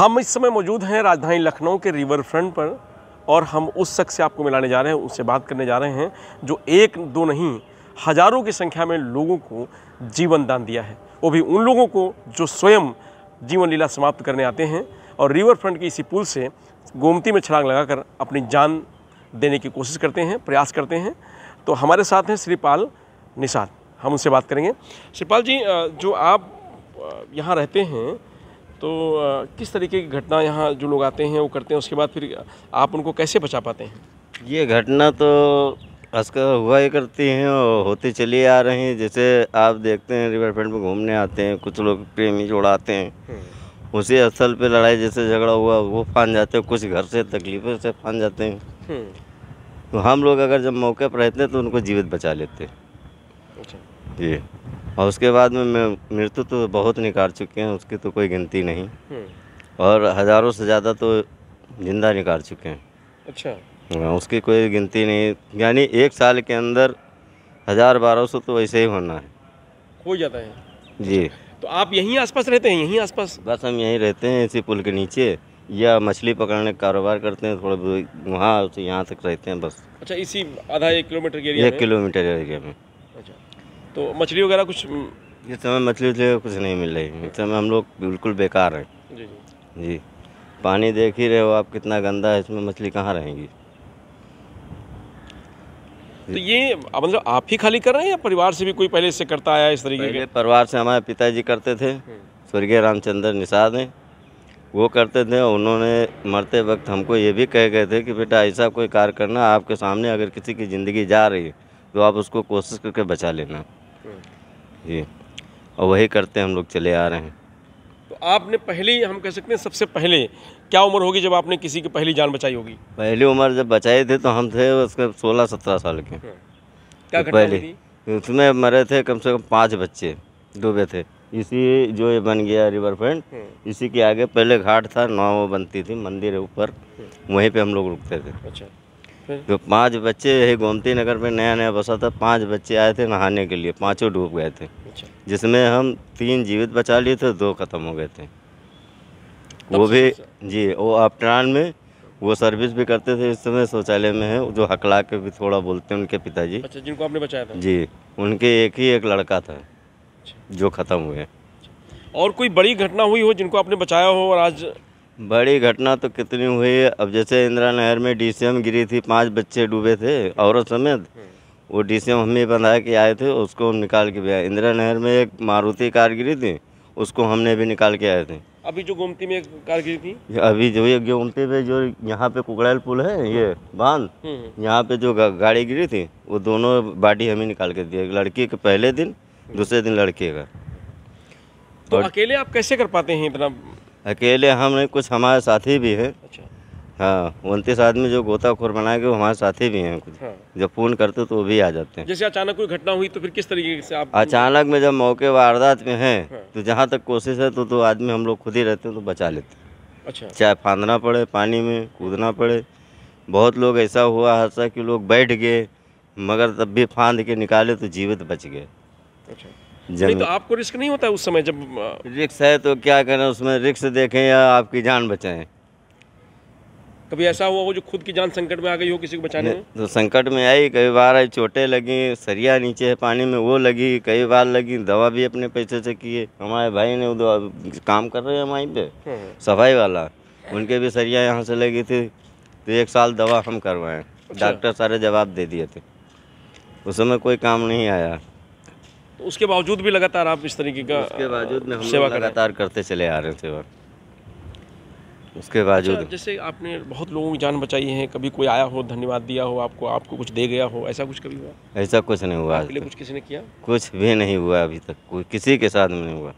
हम इस समय मौजूद हैं राजधानी लखनऊ के रिवर फ्रंट पर और हम उस शख्स से आपको मिलाने जा रहे हैं, उससे बात करने जा रहे हैं जो एक दो नहीं हज़ारों की संख्या में लोगों को जीवन दान दिया है, वो भी उन लोगों को जो स्वयं जीवन लीला समाप्त करने आते हैं और रिवर फ्रंट की इसी पुल से गोमती में छलांग लगाकर अपनी जान देने की कोशिश करते हैं, प्रयास करते हैं। तो हमारे साथ हैं श्रीपाल निषाद, हम उनसे बात करेंगे। श्रीपाल जी, जो आप यहाँ रहते हैं तो किस तरीके की घटना यहाँ जो लोग आते हैं वो करते हैं, उसके बाद फिर आप उनको कैसे बचा पाते हैं? ये घटना तो अक्सर हुआ ही करती हैं और होते चले आ रहे हैं। जैसे आप देखते हैं रिवर फ्रंट में घूमने आते हैं, कुछ लोग प्रेमी जोड़ाते हैं, उसी स्थल पे लड़ाई जैसे झगड़ा हुआ वो फान जाते हैं, कुछ घर से तकलीफों से फान जाते हैं। तो हम लोग अगर जब मौके पर रहते हैं तो उनको जीवित बचा लेते जी, और उसके बाद में मृत्यु तो बहुत निकाल चुके हैं, उसकी तो कोई गिनती नहीं, और हज़ारों से ज़्यादा तो जिंदा निकाल चुके हैं। अच्छा, उसकी कोई गिनती नहीं, यानी एक साल के अंदर 1000-1200 तो वैसे ही होना है, हो जाता है जी। तो आप यहीं आसपास रहते हैं? यहीं आसपास बस हम यहीं रहते हैं, इसी पुल के नीचे, या मछली पकड़ने का कारोबार करते हैं, थोड़ा वहाँ से यहाँ तक रहते हैं बस। अच्छा, इसी आधा 1 किलोमीटर के एरिया? 1 किलोमीटर एरिया में। अच्छा, तो मछली वगैरह कुछ इस समय मछली कुछ नहीं मिल रही, इस समय हम लोग बिल्कुल बेकार हैं जी जी। पानी देख ही रहे हो आप कितना गंदा है, इसमें मछली कहाँ रहेंगी? तो ये मतलब आप ही खाली कर रहे हैं या परिवार से भी कोई पहले से करता आया इस तरीके के? परिवार से हमारे पिताजी करते थे, स्वर्गीय रामचंद्र निषाद हैं, वो करते थे। उन्होंने मरते वक्त हमको ये भी कह गए थे कि बेटा ऐसा कोई कार्य करना, आपके सामने अगर किसी की ज़िंदगी जा रही है तो आप उसको कोशिश करके बचा लेना जी, और वही करते हम लोग चले आ रहे हैं। तो आपने पहले, हम कह सकते हैं सबसे पहले क्या उम्र होगी जब आपने किसी की पहली जान बचाई होगी? पहली उम्र जब बचाई थी तो हम थे उसके 16-17 साल के। क्या तो पहले उसमें मरे थे कम से कम 5 बच्चे डूबे थे, इसी जो ये बन गया रिवर फ्रंट, इसी के आगे पहले घाट था, नाव बनती थी, मंदिर है ऊपर, वहीं पे हम लोग रुकते थे। अच्छा, तो 5 बच्चे यही गोमती नगर में नया नया बसा था, 5 बच्चे आए थे नहाने के लिए, 5 डूब गए थे, जिसमें हम 3 जीवित बचा लिए थे, 2 खत्म हो गए थे। वो भी जी, वो अपटरान में वो सर्विस भी करते थे, इस समय शौचालय में है, जो हकला के भी थोड़ा बोलते हैं उनके पिताजी। अच्छा, जिनको आपने बचाया था जी, उनके एक लड़का था जो खत्म हुए। और कोई बड़ी घटना हुई हो जिनको आपने बचाया हो? और आज बड़ी घटना तो कितनी हुई है, अब जैसे इंदिरा नहर में डीसीएम गिरी थी, 5 बच्चे डूबे थे औरत समेत, वो डीसीएम हमने बंधा के आए थे, उसको हम निकाल के भी आए। इंदिरा नहर में एक मारुति कार गिरी थी, उसको हमने भी निकाल के आए थे। अभी जो गोमती में एक कार गिरी थी, अभी जो ये गोमती पे जो यहाँ पे कुगड़ैल पुल है, ये बांध, यहाँ पे जो गाड़ी गिरी थी वो दोनों बॉडी हमें निकाल के दिए, लड़की के पहले दिन, दूसरे दिन लड़के का। तो अकेले आप कैसे कर पाते हैं इतना? अकेले हमने कुछ, हमारे साथी भी हैं। अच्छा, हाँ, 29 आदमी जो गोताखोर बना के, हमारे साथी भी हैं कुछ। हाँ। जब फ़ोन करते तो वो भी आ जाते हैं। जैसे अचानक कोई घटना हुई तो फिर किस तरीके से आप? अचानक में जब मौके वारदात में हैं। हाँ। तो जहाँ तक कोशिश है तो 2 आदमी हम लोग खुद ही रहते हैं तो बचा लेते हैं। अच्छा, चाहे फाँदना पड़े, पानी में कूदना पड़े, बहुत लोग ऐसा हुआ हादसा कि लोग बैठ गए मगर तब भी फाँद के निकाले तो जीवित बच गए। अच्छा, नहीं तो आपको रिस्क नहीं होता उस समय? जब रिस्क है तो क्या करें, उसमें रिस्क देखें या आपकी जान बचाएं? कभी ऐसा हुआ हो जो खुद की जान संकट में आ गई हो किसी को बचाने में? तो संकट में आई, कई बार आई, चोटें लगी, सरिया नीचे है पानी में वो लगी, कई बार लगी, दवा भी अपने पैसे से किए। हमारे भाई ने वो काम कर रहे हैं हमारे पे सफाई वाला, उनके भी सरिया यहाँ से लगी थी तो 1 साल दवा हम करवाएँ, डॉक्टर सारे जवाब दे दिए थे, उस समय कोई काम नहीं आया। उसके बावजूद भी लगातार आप इस तरीके का उसके बावजूद में हम सेवा लगातार करते चले आ रहे थे उसके बावजूद। अच्छा, जैसे आपने बहुत लोगों की जान बचाई है, कभी कोई आया हो धन्यवाद दिया हो आपको, आपको कुछ दे गया हो, ऐसा कुछ कभी हुआ? ऐसा कुछ नहीं हुआ, आपके लिए कुछ किसी ने किया? कुछ भी नहीं हुआ अभी तक, कोई किसी के साथ में नहीं हुआ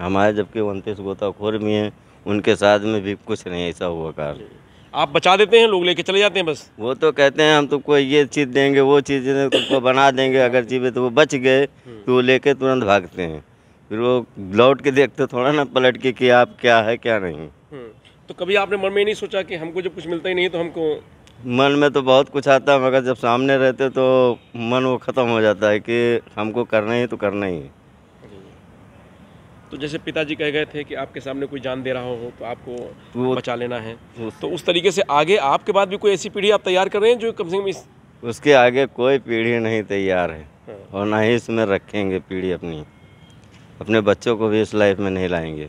हमारे, जबकि 29 गोताखोर भी हैं, उनके साथ में भी कुछ नहीं ऐसा हुआ। कार्य आप बचा देते हैं, लोग लेके चले जाते हैं बस? वो तो कहते हैं हम तुमको ये चीज़ देंगे, वो चीज़ तुमको बना देंगे, अगर जीवे तो वो बच गए तो वो लेके तुरंत भागते हैं, फिर वो लौट के देखते थोड़ा ना पलट के कि आप क्या है क्या नहीं। तो कभी आपने मन में नहीं सोचा कि हमको जब कुछ मिलता ही नहीं तो हमको? मन में तो बहुत कुछ आता, मगर जब सामने रहते तो मन वो ख़त्म हो जाता है कि हमको करना ही तो करना ही है। तो जैसे पिताजी कह गए थे कि आपके सामने कोई जान दे रहा हो तो आपको बचा लेना है, तो उस तरीके से आगे आपके बाद भी कोई ऐसी पीढ़ी आप तैयार कर रहे हैं जो कम से कम इस... उसके आगे कोई पीढ़ी नहीं तैयार है और ना ही इसमें रखेंगे पीढ़ी अपनी, अपने बच्चों को भी इस लाइफ में नहीं लाएंगे।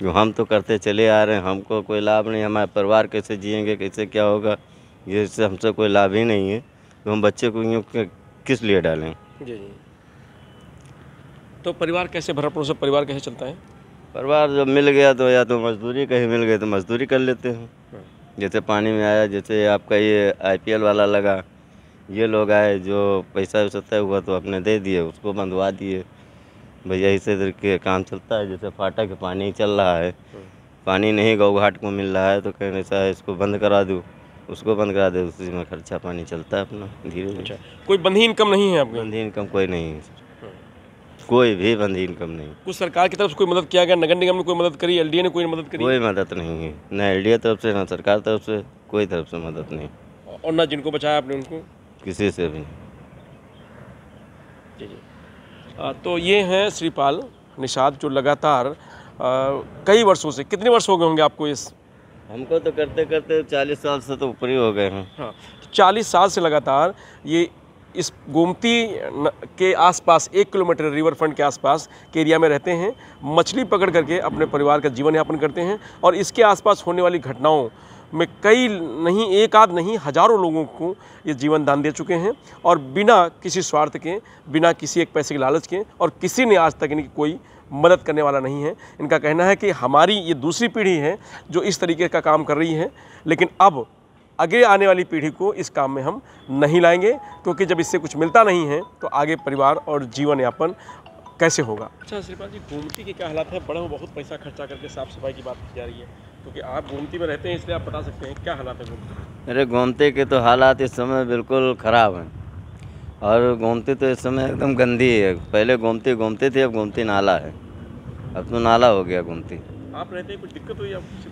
जो हम तो करते चले आ रहे हैं, हमको कोई लाभ नहीं, हमारे परिवार कैसे जिएंगे, कैसे क्या होगा, इससे हमसे कोई लाभ ही नहीं है, तो हम बच्चे को यूँ किस लिए डालें। जी जी, तो परिवार कैसे भरपूर, परिवार कैसे चलता है? परिवार जब मिल गया तो या तो मजदूरी कहीं मिल गई तो मजदूरी कर लेते हैं, जैसे पानी में आया, जैसे आपका ये आईपीएल वाला लगा, ये लोग आए जो पैसा वैसा हुआ तो आपने दे दिए, उसको बंधवा दिए, भैया इसी के काम चलता है। जैसे फाटा के पानी चल रहा है, पानी नहीं गौ घाट को मिल रहा है तो कहीं ऐसा है इसको बंद करा दूँ, उसको बंद करा दे, उसी में खर्चा पानी चलता है अपना धीरे धीरे। कोई बंधी इनकम नहीं है आपकी? बंधी इनकम कोई नहीं है, कोई भी बंदी इनकम नहीं। कुछ सरकार की तरफ से कोई मदद किया गया? नगर निगम ने कोई मदद करी, एलडीए ने कोई मदद करी? कोई मदद नहीं है, न एलडीए तरफ से, ना सरकार तरफ से, कोई तरफ से मदद नहीं। और ना जिनको बचाया आपने उनको? किसी से भी नहीं। जी जी, तो ये हैं श्रीपाल निषाद जो लगातार कई वर्षों से, कितने वर्ष हो गए होंगे आपको इस? हमको तो करते करते 40 साल से तो ऊपर ही हो गए हैं। हाँ, 40 साल से लगातार ये इस गोमती के आसपास 1 किलोमीटर रिवर फ्रंट के आसपास के एरिया में रहते हैं, मछली पकड़ करके अपने परिवार का जीवन यापन करते हैं और इसके आसपास होने वाली घटनाओं में कई नहीं, एक आध नहीं, हज़ारों लोगों को ये जीवन दान दे चुके हैं और बिना किसी स्वार्थ के, बिना किसी एक पैसे के लालच के, और किसी ने आज तक इनकी कोई मदद करने वाला नहीं है। इनका कहना है कि हमारी ये दूसरी पीढ़ी है जो इस तरीके का काम कर रही है, लेकिन अब आगे आने वाली पीढ़ी को इस काम में हम नहीं लाएंगे, क्योंकि जब इससे कुछ मिलता नहीं है तो आगे परिवार और जीवन यापन कैसे होगा। अच्छा श्रीपाल जी, गोमती के क्या हालात है? बड़ा बहुत पैसा खर्चा करके साफ सफाई की बात की जा रही है, क्योंकि आप गोमती में रहते हैं इसलिए आप बता सकते हैं क्या हालात है गोमती? अरे गोमती के तो हालात इस समय बिल्कुल ख़राब हैं और गोमती तो इस समय एकदम गंदी है। पहले गोमती गोमती थी, अब गोमती नाला है, अब तो नाला हो गया गोमती। आप रहते हैं, कुछ दिक्कत हुई आपको?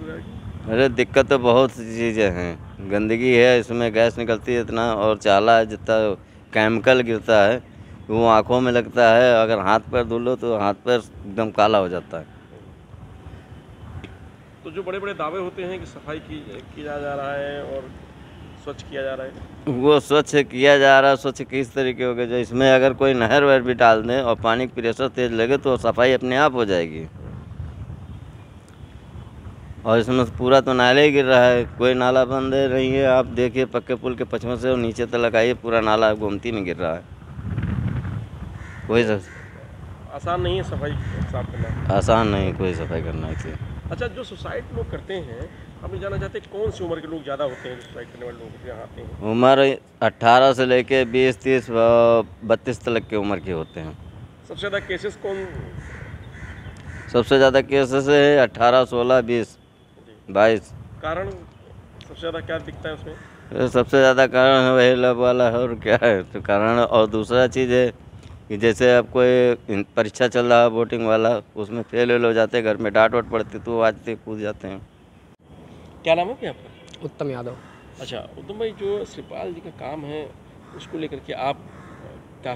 अरे दिक्कत तो बहुत सी चीज़ें हैं, गंदगी है, इसमें गैस निकलती है इतना, और चाला है, जितना केमिकल गिरता है वो आंखों में लगता है, अगर हाथ पर धो लो तो हाथ पर एकदम काला हो जाता है। तो जो बड़े बड़े दावे होते हैं कि सफाई किया जा रहा है और स्वच्छ किया जा रहा है, वो स्वच्छ किया जा रहा है, स्वच्छ किस तरीके हो गया? जो इसमें अगर कोई नहर वहर भी डाल दें और पानी की प्रेशर तेज लगे तो सफाई अपने आप हो जाएगी, और इसमें पूरा तो नाला ही गिर रहा है, कोई नाला बंद नहीं है। आप देखिए पक्के पुल के पचमे से और नीचे तक आइए, पूरा नाला गोमती में गिर रहा है। कोई आसान नहीं है सफाई साफ करना, आसान नहीं, कोई सफाई करना है। अच्छा, जो सुसाइड लोग करते हैं, हम जाना चाहते हैं कौन सी उम्र के लोग ज़्यादा होते हैं सुसाइड करने वाले लोग यहाँ आते हैं? उम्र 18 से लेके 20, 30, 32 तक के उम्र के होते हैं। सबसे ज़्यादा केसेस कौन? सबसे ज़्यादा केसेस है 18, 16, 20, 22। कारण सबसे ज़्यादा क्या दिखता है उसमें? सबसे ज़्यादा कारण है वही लव वाला है, और क्या है तो कारण। और दूसरा चीज़ है कि जैसे आप कोई परीक्षा चल रहा है वोटिंग वाला, उसमें फेल वेल हो जाते, घर में डांट वाट पड़ती तो आजते कूद जाते हैं। क्या नाम है क्या आपका? उत्तम यादव। अच्छा उत्तम भाई, जो श्रीपाल जी का काम है उसको लेकर के आप क्या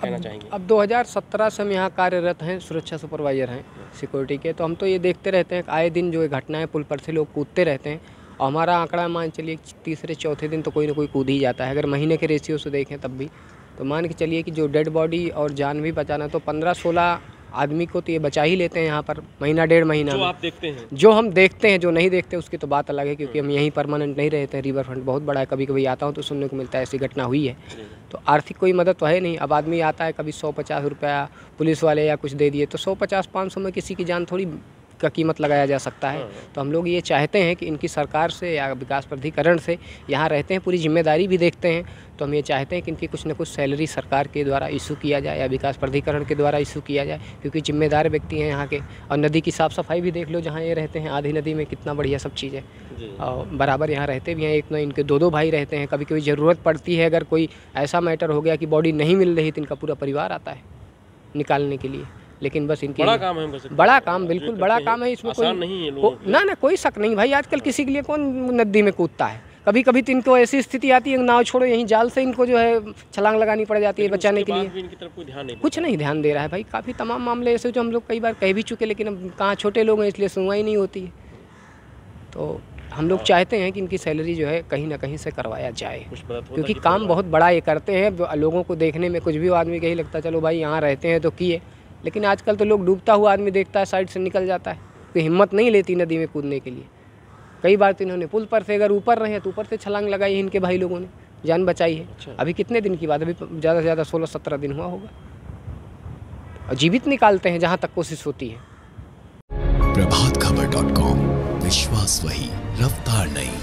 कहना चाहेंगे? अब 2017 से हम यहाँ कार्यरत हैं, सुरक्षा सुपरवाइजर हैं सिक्योरिटी के, तो हम तो ये देखते रहते हैं आए दिन जो ये घटनाएं पुल पर से लोग कूदते रहते हैं, और हमारा आंकड़ा मान चलिए तीसरे चौथे दिन तो कोई ना कोई कूद ही जाता है, अगर महीने के रेशियो से देखें तब भी। तो मान के चलिए कि जो डेड बॉडी और जान भी बचाना तो 15-16 आदमी को तो ये बचा ही लेते हैं यहाँ पर महीना डेढ़ महीना। जो आप देखते हैं, जो हम देखते हैं, जो नहीं देखते उसकी तो बात अलग है, क्योंकि हम यहीं परमानेंट नहीं रहते हैं। रिवर फ्रंट बहुत बड़ा है, कभी कभी आता हूँ तो सुनने को मिलता है ऐसी घटना हुई है, तो आर्थिक कोई मदद तो है नहीं। अब आदमी आता है कभी 150 रुपया पुलिस वाले या कुछ दे दिए, तो 150-500 में किसी की जान थोड़ी का कीमत लगाया जा सकता है। तो हम लोग ये चाहते हैं कि इनकी सरकार से या विकास प्राधिकरण से, यहाँ रहते हैं पूरी जिम्मेदारी भी देखते हैं, तो हम ये चाहते हैं कि इनकी कुछ ना कुछ सैलरी सरकार के द्वारा इशू किया जाए या विकास प्राधिकरण के द्वारा इशू किया जाए, क्योंकि जिम्मेदार व्यक्ति हैं यहाँ के। और नदी की साफ़ सफाई भी देख लो, जहाँ ये रहते हैं आधी नदी में कितना बढ़िया सब चीज़ है, और बराबर यहाँ रहते भी हैं, एक ना इनके 2-2 भाई रहते हैं। कभी कभी ज़रूरत पड़ती है, अगर कोई ऐसा मैटर हो गया कि बॉडी नहीं मिल रही तो इनका पूरा परिवार आता है निकालने के लिए, लेकिन बस इनके बड़ा काम है, बड़ा काम, बिल्कुल बड़ा काम है, इसमें कोई नहीं है, ना कोई शक नहीं। भाई आजकल किसी के लिए कौन नदी में कूदता है? कभी कभी तो इनको ऐसी स्थिति आती है नाव छोड़ो यहीं जाल से इनको जो है छलांग लगानी पड़ जाती है बचाने के लिए। इनकी तरफ कोई ध्यान नहीं, कुछ नहीं ध्यान दे रहा है भाई। काफ़ी तमाम मामले ऐसे जो हम लोग कई बार कह भी चुके, लेकिन अब कहाँ छोटे लोग हैं इसलिए सुनवाई नहीं होती है। तो हम लोग चाहते हैं कि इनकी सैलरी जो है कहीं ना कहीं से करवाया जाए, क्योंकि काम बहुत बड़ा ये करते हैं। लोगों को देखने में कुछ भी आदमी यही लगता है चलो भाई यहाँ रहते हैं तो किए, लेकिन आजकल तो लोग डूबता हुआ आदमी देखता है साइड से निकल जाता है, कोई हिम्मत नहीं लेती नदी में कूदने के लिए। कई बार तो इन्होंने पुल पर से अगर ऊपर रहे तो ऊपर से छलांग लगाई है, इनके भाई लोगों ने जान बचाई है। अच्छा। अभी कितने दिन की बात, अभी ज़्यादा से ज़्यादा 16-17 दिन हुआ होगा, और जीवित निकालते हैं जहाँ तक कोशिश होती है। प्रभातखबर.com, विश्वास वही रफ्तार नहीं।